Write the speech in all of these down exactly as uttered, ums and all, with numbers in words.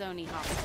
is only hostile.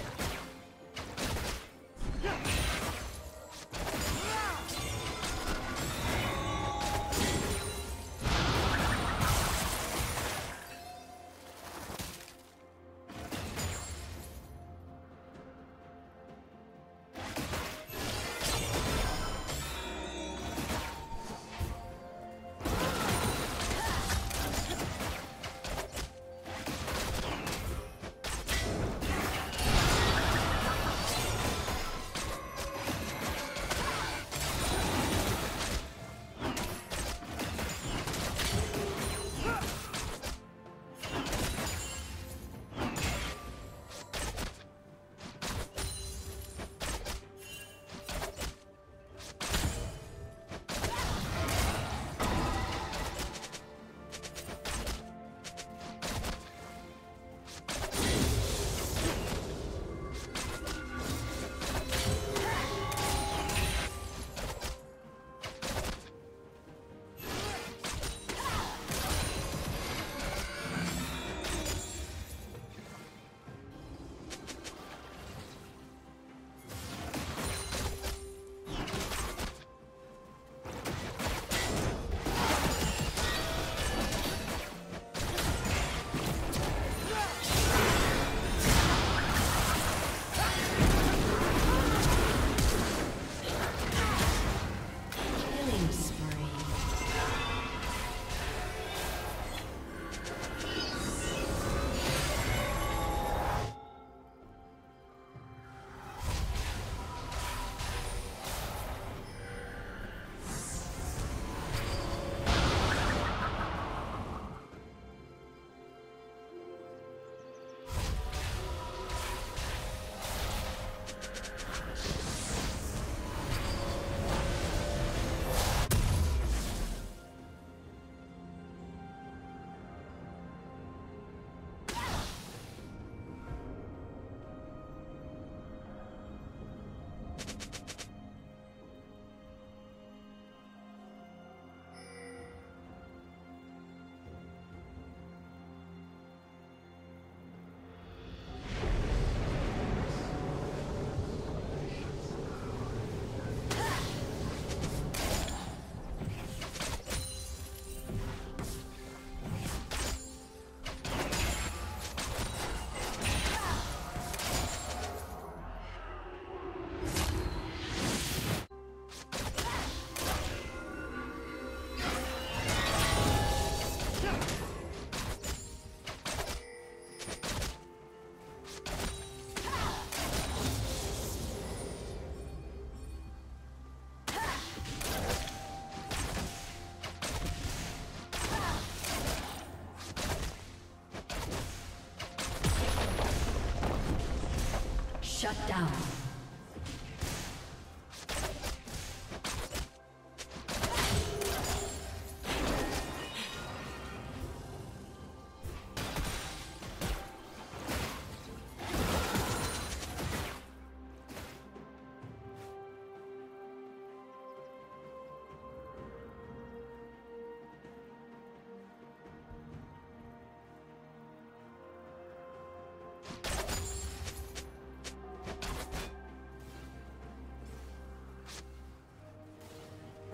Shut down.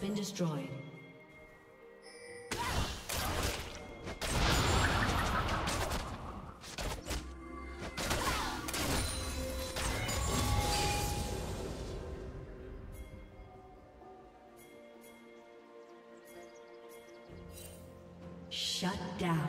Been destroyed. Shut down.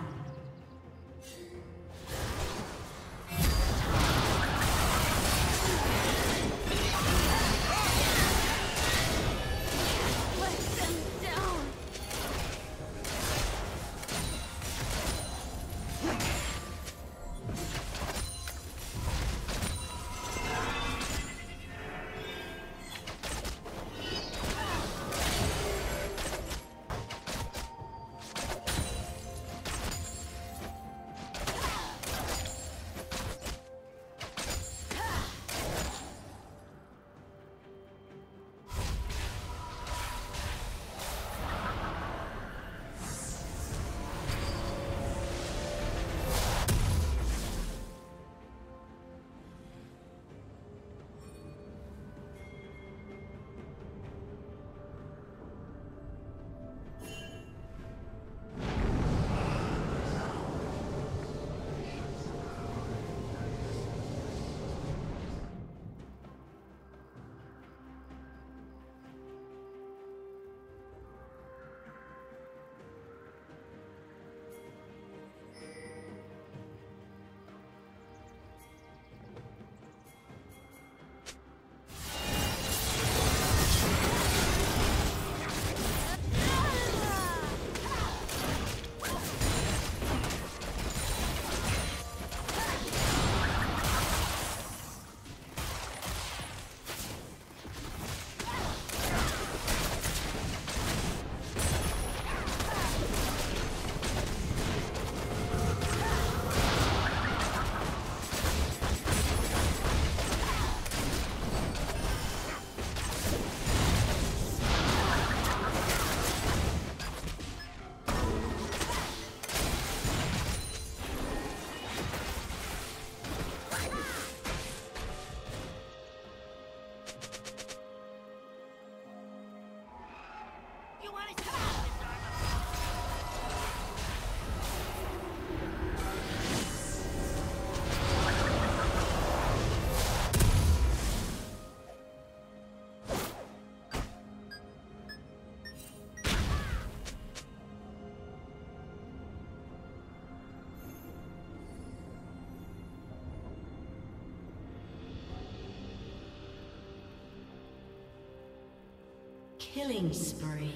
Killing spree.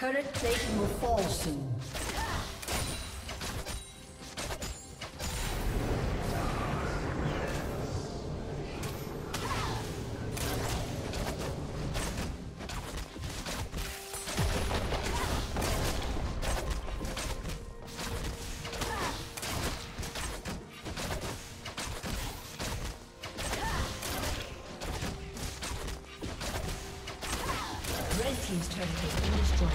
Turret plating will fall soon. Team's turret has been destroyed.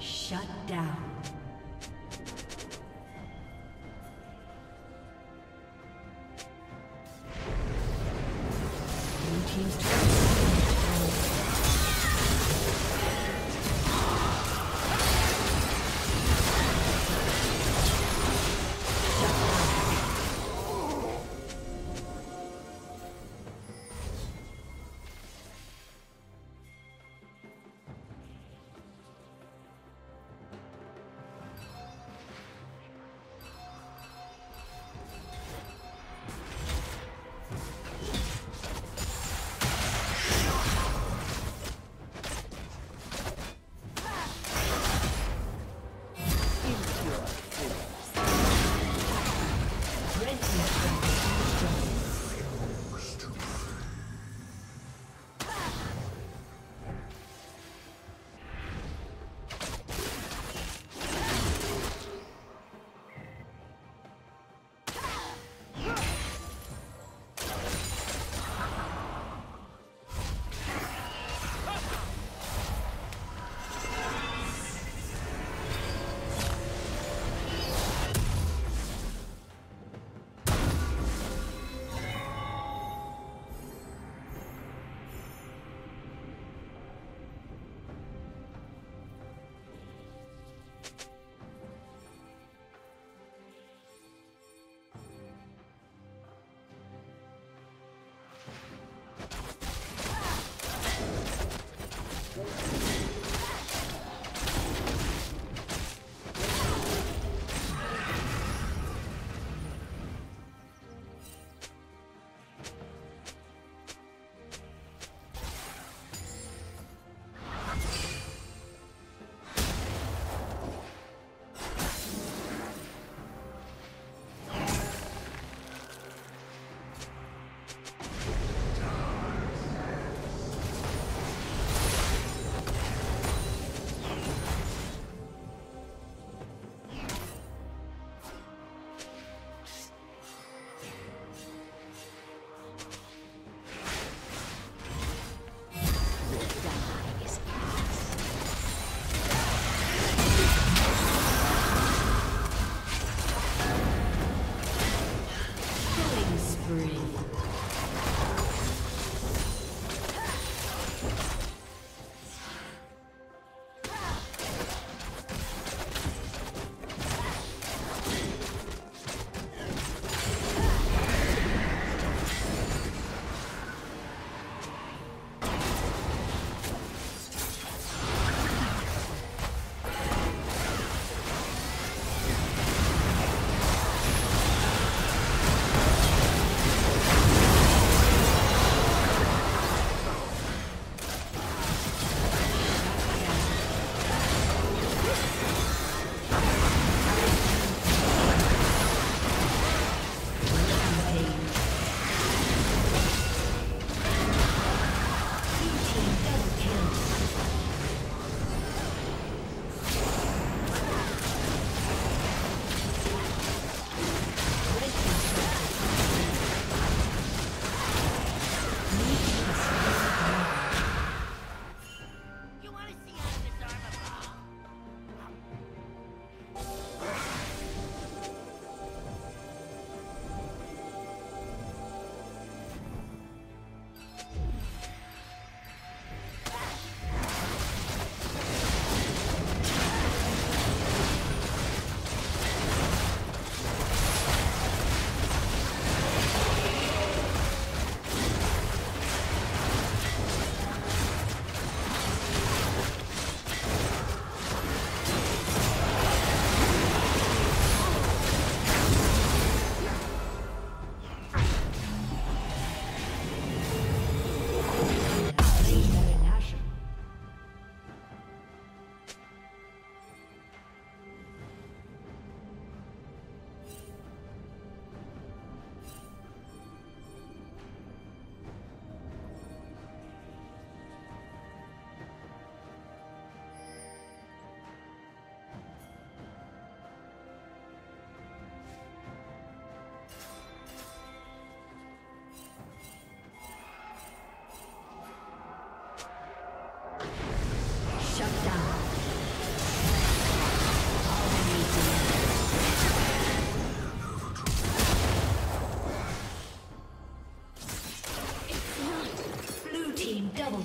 Shut down. Blue team's turret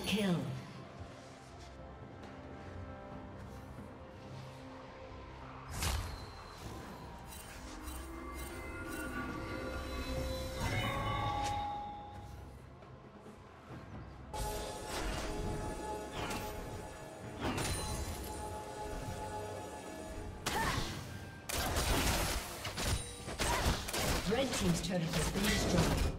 kill. Red team's turret has been destroyed.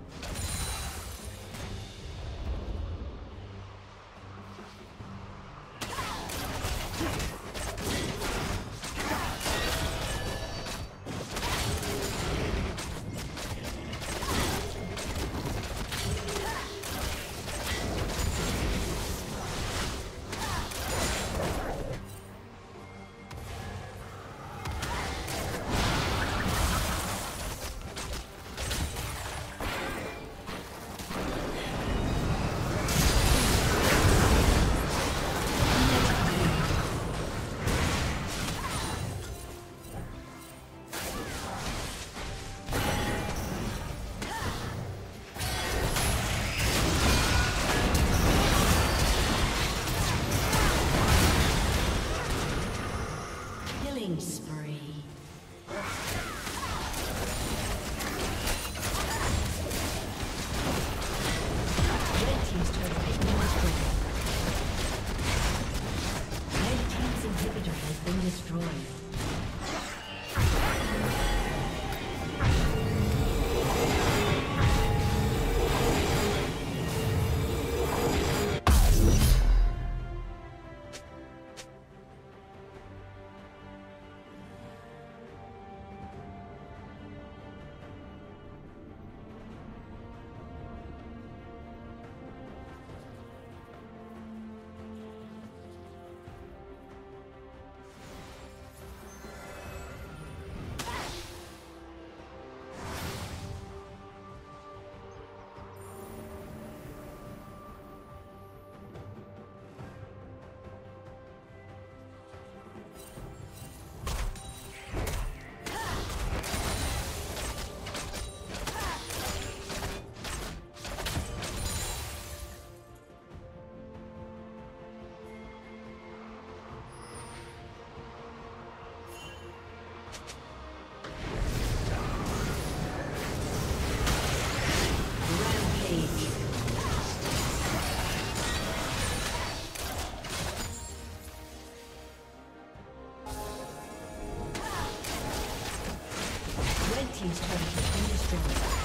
Team's turret has been destroyed.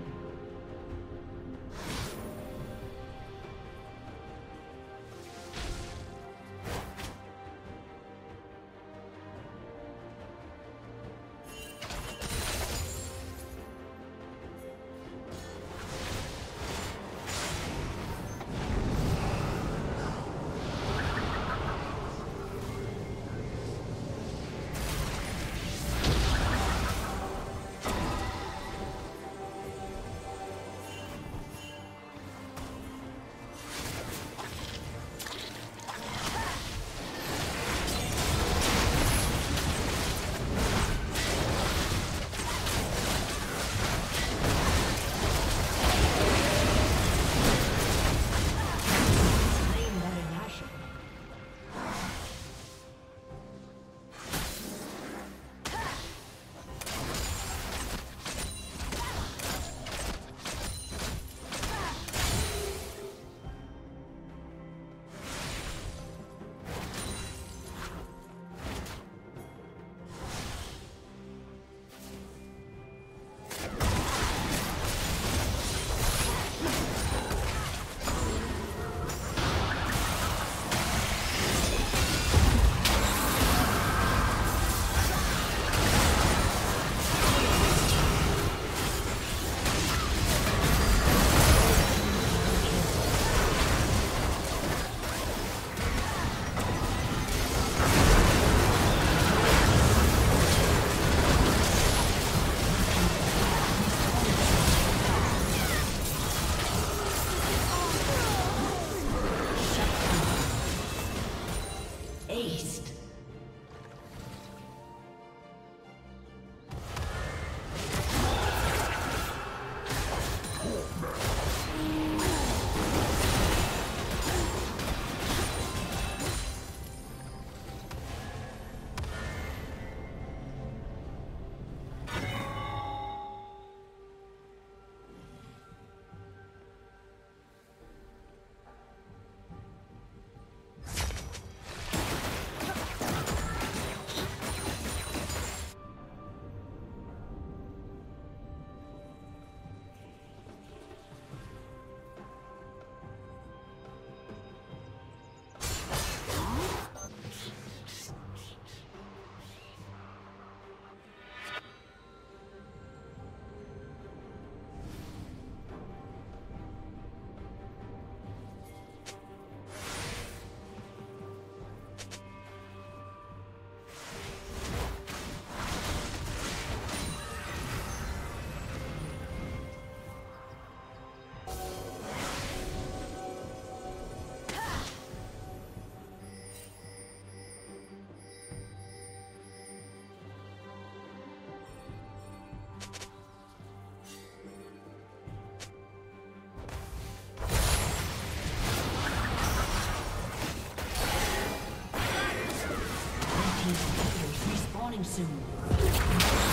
spawning soon.